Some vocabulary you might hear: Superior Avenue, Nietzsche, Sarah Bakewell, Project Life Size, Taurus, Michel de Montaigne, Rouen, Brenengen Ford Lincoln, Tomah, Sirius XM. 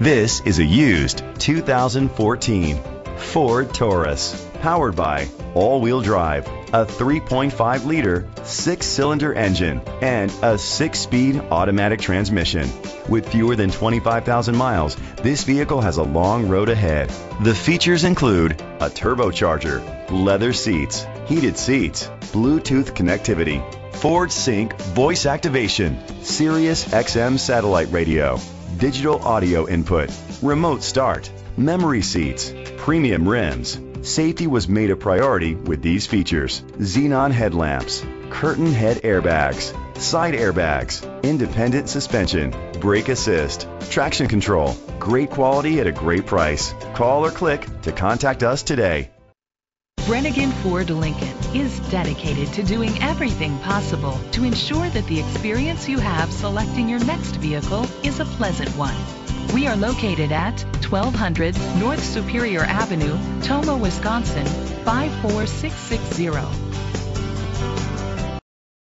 This is a used 2014 Ford Taurus, powered by all-wheel drive, a 3.5-liter 6-cylinder engine, and a 6-speed automatic transmission. With fewer than 25,000 miles, this vehicle has a long road ahead. The features include a turbocharger, leather seats, heated seats, Bluetooth connectivity, Ford Sync voice activation, Sirius XM satellite radio, digital audio input, remote start, memory seats, premium rims. Safety was made a priority with these features: xenon headlamps, curtain head airbags, side airbags, independent suspension, brake assist, traction control. Great quality at a great price. Call or click to contact us today. Brenengen Ford Lincoln is dedicated to doing everything possible to ensure that the experience you have selecting your next vehicle is a pleasant one. We are located at 1200 North Superior Avenue, Tomah, Wisconsin, 54660.